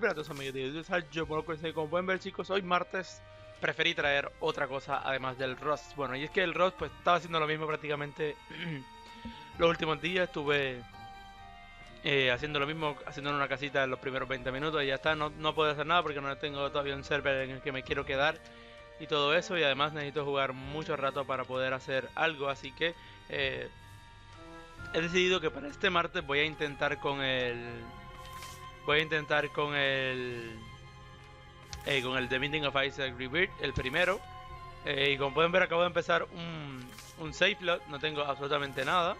Muy buenas amigos, yo soy Jomoloco96. Como pueden ver, chicos, hoy martes preferí traer otra cosa además del Rust. Bueno, y es que el Rust pues estaba haciendo lo mismo prácticamente los últimos días. Estuve haciendo lo mismo, haciendo una casita en los primeros 20 minutos y ya está. No puedo hacer nada porque no tengo todavía un server en el que me quiero quedar y todo eso, y además necesito jugar mucho rato para poder hacer algo, así que he decidido que para este martes voy a intentar con el... Voy a intentar con el The Binding of Isaac Rebirth, el primero. Y como pueden ver, acabo de empezar un save load. No tengo absolutamente nada.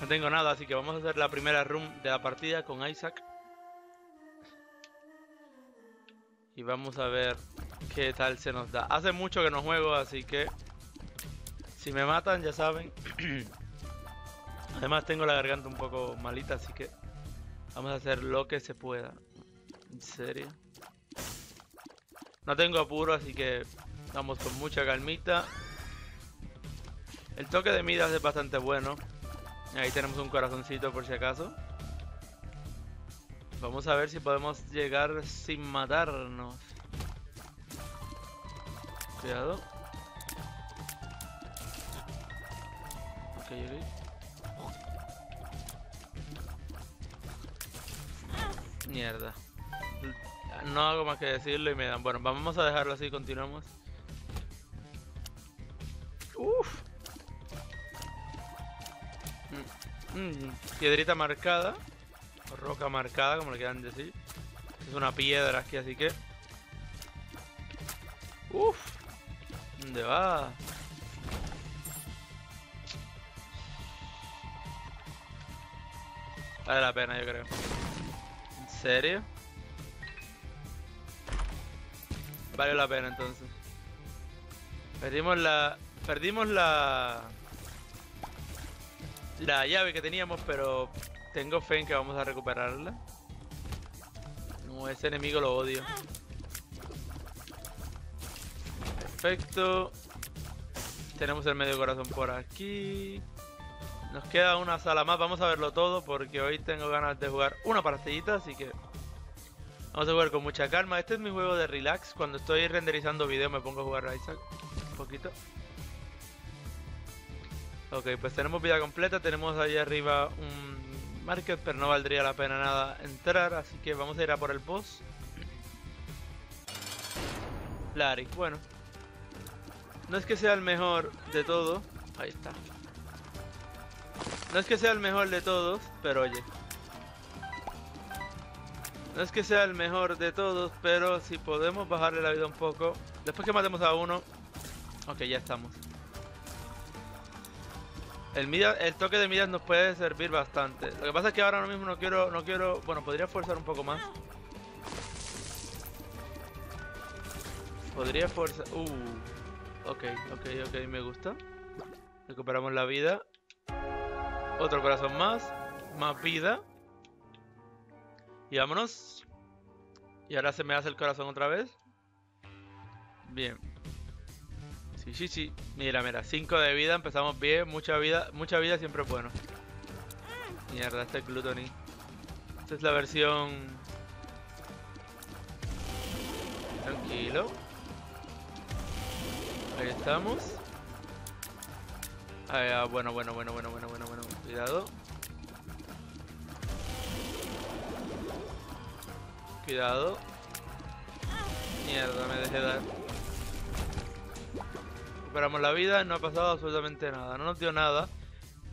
No tengo nada, así que vamos a hacer la primera run de la partida con Isaac. Y vamos a ver qué tal se nos da. Hace mucho que no juego, así que si me matan, ya saben. Además tengo la garganta un poco malita, así que vamos a hacer lo que se pueda. En serio. No tengo apuro, así que vamos con mucha calmita. El toque de midas es bastante bueno. Ahí tenemos un corazoncito por si acaso. Vamos a ver si podemos llegar sin matarnos. Cuidado. Ok, mierda, no hago más que decirlo y me dan. Bueno, vamos a dejarlo así, continuamos. Uff, piedrita marcada, roca marcada, como le quieran decir. Es una piedra aquí, así que uff, ¿dónde va? Vale la pena, yo creo. ¿En serio? Vale la pena, entonces. Perdimos la llave que teníamos, pero tengo fe en que vamos a recuperarla. No, ese enemigo lo odio. Perfecto. Tenemos el medio corazón por aquí. Nos queda una sala más, vamos a verlo todo porque hoy tengo ganas de jugar una partidita, así que vamos a jugar con mucha calma. Este es mi juego de relax, cuando estoy renderizando video me pongo a jugar a Isaac un poquito. Ok, pues tenemos vida completa, tenemos ahí arriba un market, pero no valdría la pena nada entrar, así que vamos a ir a por el boss. Larry, bueno, no es que sea el mejor de todo, ahí está. No es que sea el mejor de todos, pero oye. No es que sea el mejor de todos, pero si podemos bajarle la vida un poco. Después que matemos a uno. Ok, ya estamos. El toque de midas nos puede servir bastante. Lo que pasa es que ahora mismo no quiero. Bueno, podría forzar un poco más. Podría forzar. Ok, me gusta. Recuperamos la vida. Otro corazón más. Más vida. Y vámonos. Y ahora se me hace el corazón otra vez. Bien. Sí. Mira. 5 de vida. Empezamos bien. Mucha vida. Mucha vida siempre es bueno. Mierda, este es Gluttony. Esta es la versión... Tranquilo. Ahí estamos. Ah, bueno. Cuidado. Cuidado. Mierda, me dejé dar. Recuperamos la vida, no ha pasado absolutamente nada. No nos dio nada,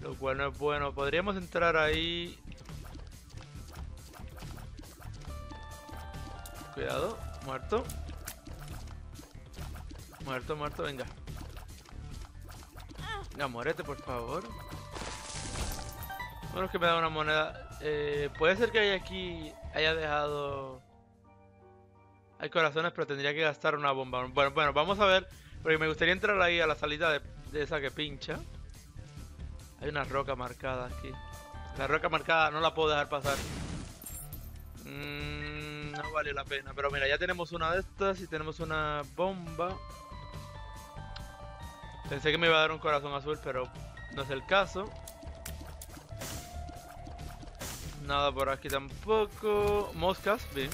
lo cual no es bueno. Podríamos entrar ahí. Cuidado, muerto. Muerto, venga. No, muérete, por favor. Bueno, es que me da una moneda. Puede ser que haya dejado... Hay corazones, pero tendría que gastar una bomba. Bueno, vamos a ver. Porque me gustaría entrar ahí a la salida de esa que pincha. Hay una roca marcada aquí. La roca marcada no la puedo dejar pasar. No vale la pena. Pero mira, ya tenemos una de estas y tenemos una bomba. Pensé que me iba a dar un corazón azul, pero no es el caso. Nada por aquí tampoco. Moscas, bien.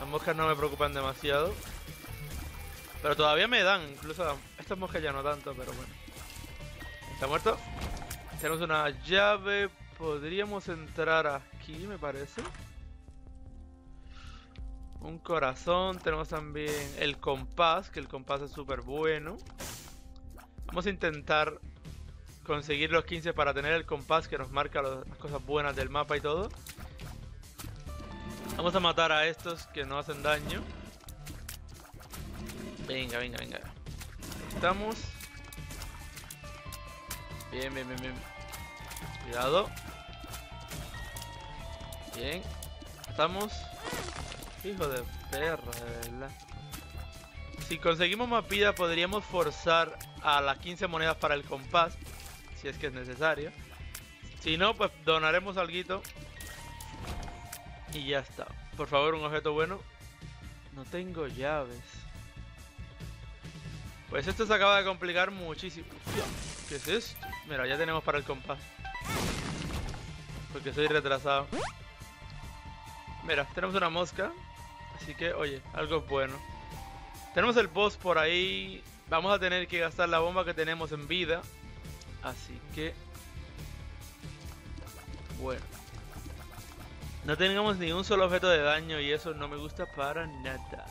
Las moscas no me preocupan demasiado. Pero todavía me dan, incluso estas moscas ya no tanto, pero bueno. ¿Está muerto? Tenemos una llave. Podríamos entrar aquí, me parece. Un corazón. Tenemos también el compás, que el compás es súper bueno. Vamos a intentar conseguir los 15 para tener el compás que nos marca las cosas buenas del mapa y todo. Vamos a matar a estos que no hacen daño. Venga, venga, venga. Estamos. Bien, bien, bien, bien. Cuidado. Bien. Estamos. Hijo de perra, de verdad. Si conseguimos más vida podríamos forzar a las 15 monedas para el compás, si es que es necesario. Si no, pues donaremos alguito y ya está. Por favor, un objeto bueno. No tengo llaves. Pues esto se acaba de complicar muchísimo. ¿Qué es esto? Mira, ya tenemos para el compás. Porque soy retrasado. Mira, tenemos una mosca. Así que, oye, algo es bueno. Tenemos el boss por ahí. Vamos a tener que gastar la bomba que tenemos en vida. Así que... bueno. No tengamos ni un solo objeto de daño y eso no me gusta para nada.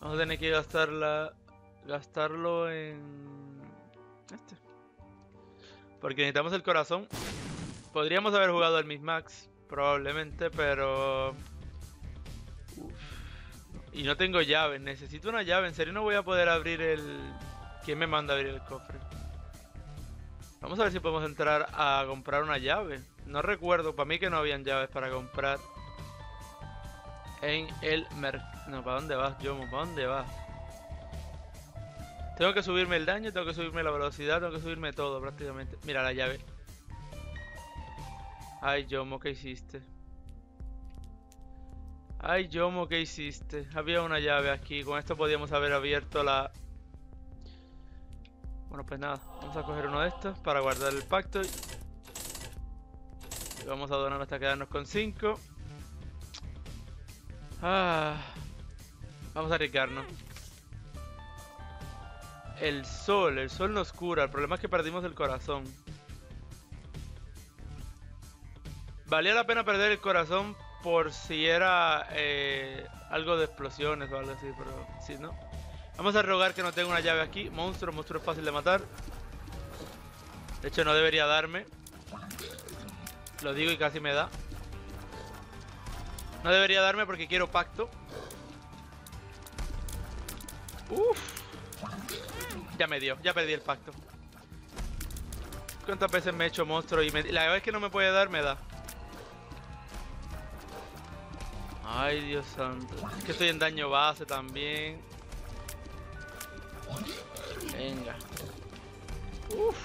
Vamos a tener que gastarlo en... este. Porque necesitamos el corazón. Podríamos haber jugado al Mismax, probablemente, pero... uf. Y no tengo llaves, necesito una llave, en serio no voy a poder abrir el... ¿Quién me manda a abrir el cofre? Vamos a ver si podemos entrar a comprar una llave. No recuerdo, para mí que no habían llaves para comprar en el mercado. No, ¿para dónde vas, Jomo? ¿Para dónde vas? Tengo que subirme el daño, tengo que subirme la velocidad, tengo que subirme todo prácticamente. Mira la llave. Ay, Jomo, ¿qué hiciste? Ay, Jomo, ¿qué hiciste? Había una llave aquí. Con esto podíamos haber abierto la... bueno, pues nada. Vamos a coger uno de estos para guardar el pacto. Y vamos a donar hasta quedarnos con 5. Ah, vamos a arriesgarnos. El sol nos cura. El problema es que perdimos el corazón. Valía la pena perder el corazón por si era algo de explosiones o algo así, pero si no. Vamos a rogar que no tenga una llave aquí. Monstruo es fácil de matar. De hecho no debería darme. Lo digo y casi me da. No debería darme porque quiero pacto. Uff. Ya me dio, ya perdí el pacto. ¿Cuántas veces me he hecho monstruo y la vez que no me puede dar me da? Ay, Dios santo. Es que estoy en daño base también. Venga. Uf.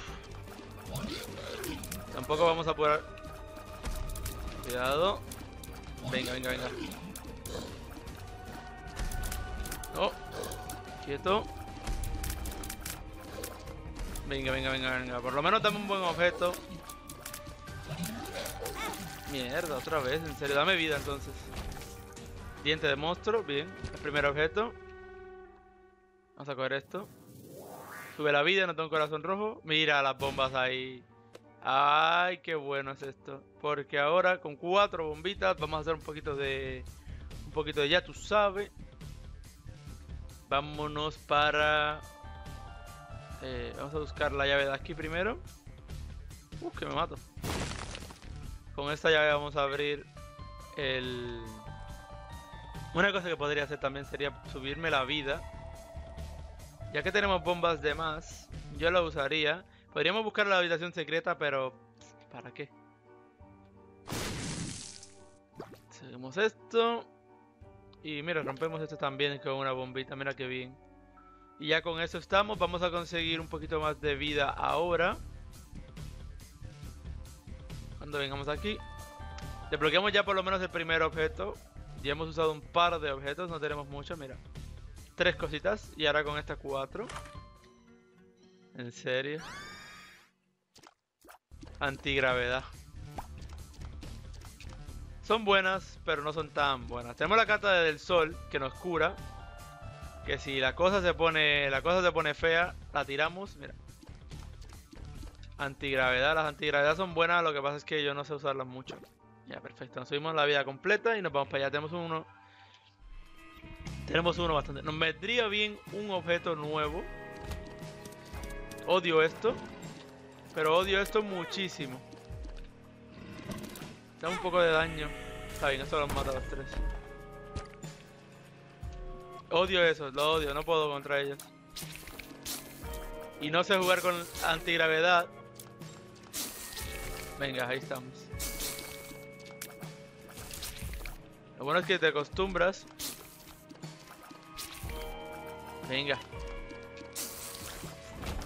Tampoco vamos a apurar. Cuidado. Venga, venga, venga. No. Quieto. Venga, venga, venga, venga. Por lo menos dame un buen objeto. Mierda, otra vez. En serio, dame vida entonces. Diente de monstruo, bien. El primer objeto. Vamos a coger esto. Sube la vida, no tengo un corazón rojo. Mira las bombas ahí. Ay, qué bueno es esto. Porque ahora con 4 bombitas vamos a hacer un poquito de ya, tú sabes. Vámonos para... vamos a buscar la llave de aquí primero. Que me mato. Con esta llave vamos a abrir el... una cosa que podría hacer también sería subirme la vida. Ya que tenemos bombas de más, yo la usaría. Podríamos buscar la habitación secreta, pero... ¿para qué? Seguimos esto. Y mira, rompemos esto también con una bombita, mira qué bien. Y ya con eso estamos, vamos a conseguir un poquito más de vida ahora. Cuando vengamos aquí. Desbloqueamos ya por lo menos el primer objeto. Ya hemos usado un par de objetos, no tenemos mucho, mira. 3 cositas y ahora con estas 4. En serio. antigravedad. Son buenas, pero no son tan buenas. Tenemos la carta del sol, que nos cura. Que si la cosa se pone fea, la tiramos. Mira. Antigravedad. Las antigravedad son buenas, lo que pasa es que yo no sé usarlas mucho. Ya, perfecto. Nos subimos la vida completa y nos vamos para allá. Tenemos uno. Tenemos uno bastante. Nos vendría bien un objeto nuevo. Odio esto. Pero odio esto muchísimo. Da un poco de daño. Está bien, eso los mata a los tres. Odio eso, lo odio, no puedo contra ellos. Y no sé jugar con antigravedad. Venga, ahí estamos. Lo bueno es que te acostumbras. Venga.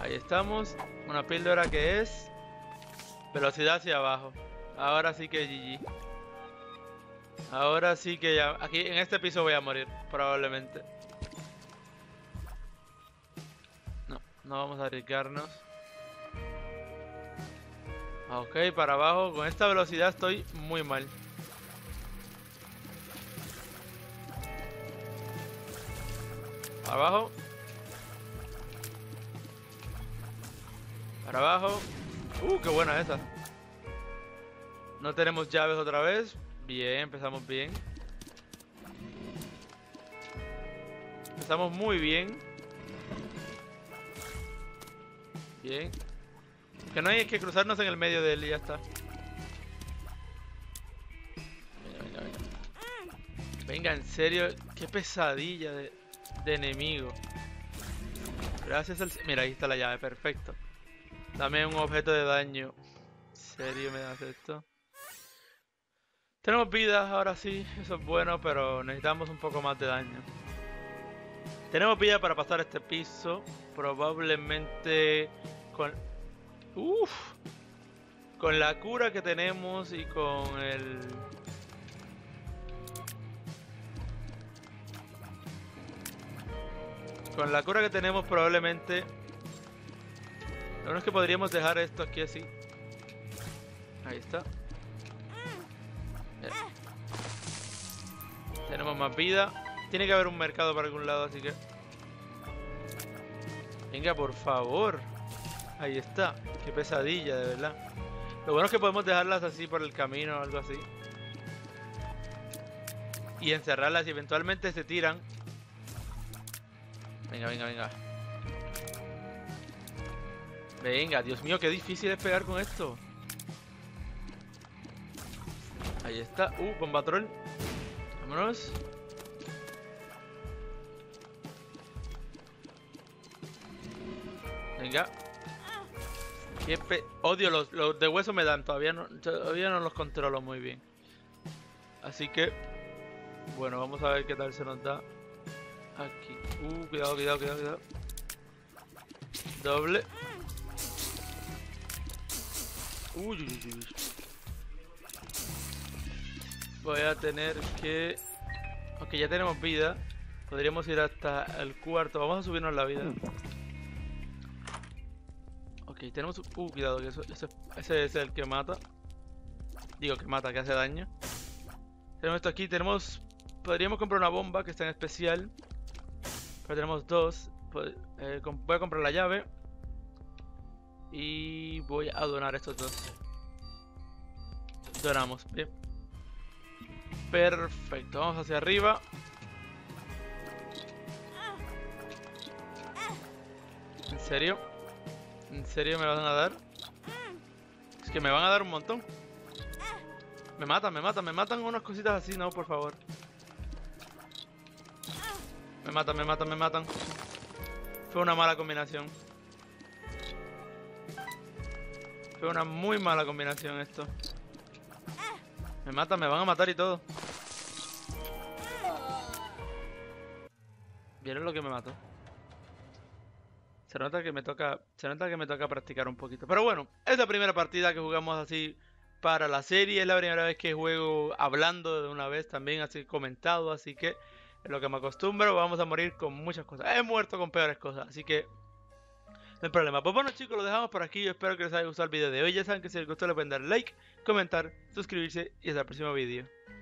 Ahí estamos. Una píldora que es velocidad hacia abajo. Ahora sí que GG. Ahora sí que ya. Aquí en este piso voy a morir, probablemente. No, no vamos a arriesgarnos. Ok, para abajo. Con esta velocidad estoy muy mal. Para abajo. Para abajo. Qué buena esa. No tenemos llaves otra vez. Bien, empezamos bien. Empezamos muy bien. Bien. Que no hay que cruzarnos en el medio de él y ya está. Venga, venga, venga. Venga, en serio. Qué pesadilla de enemigo. Gracias al... Mira, ahí está la llave, perfecto. Dame un objeto de daño. ¿En serio me das esto? Tenemos vidas, ahora sí, eso es bueno, pero necesitamos un poco más de daño. Tenemos vida para pasar este piso, probablemente con... ¡Uf! Con la cura que tenemos y con el... Con la cura que tenemos probablemente... Lo bueno es que podríamos dejar esto aquí así. Ahí está. Tenemos más vida. Tiene que haber un mercado para algún lado, así que... Venga, por favor. Ahí está. Qué pesadilla, de verdad. Lo bueno es que podemos dejarlas así por el camino o algo así. Y encerrarlas y eventualmente se tiran. Venga, venga, venga. Venga, Dios mío, qué difícil es pegar con esto. Ahí está. Bomba troll. Vámonos. Venga. Odio los de hueso me dan. Todavía no los controlo muy bien. Así que... Bueno, vamos a ver qué tal se nos da. Aquí. Cuidado, cuidado, cuidado, cuidado. Doble. Uy, uy, uy, uy. Voy a tener que... Ok, ya tenemos vida. Podríamos ir hasta el cuarto. Vamos a subirnos la vida. Ok, tenemos... cuidado, que ese es el que mata. Digo, que mata, que hace daño. Tenemos esto aquí, tenemos... Podríamos comprar una bomba, que está en especial. Pero tenemos dos. Voy a comprar la llave. Y voy a donar estos dos. Donamos, bien. Perfecto, vamos hacia arriba. ¿En serio? ¿En serio me van a dar? Es que me van a dar un montón. Me matan, me matan, me matan unas cositas así, no, por favor. Me matan, me matan, me matan. Fue una mala combinación. Fue una muy mala combinación esto. Me matan, me van a matar y todo. ¿Vieron lo que me mató? Se nota que me toca practicar un poquito. Pero bueno, es la primera partida que jugamos así para la serie. Es la primera vez que juego hablando de una vez también, así comentado. Así que es lo que me acostumbro. Vamos a morir con muchas cosas. He muerto con peores cosas. Así que no hay problema. Pues bueno, chicos, lo dejamos por aquí. Yo espero que les haya gustado el video de hoy. Ya saben que si les gustó le pueden dar like, comentar, suscribirse y hasta el próximo video.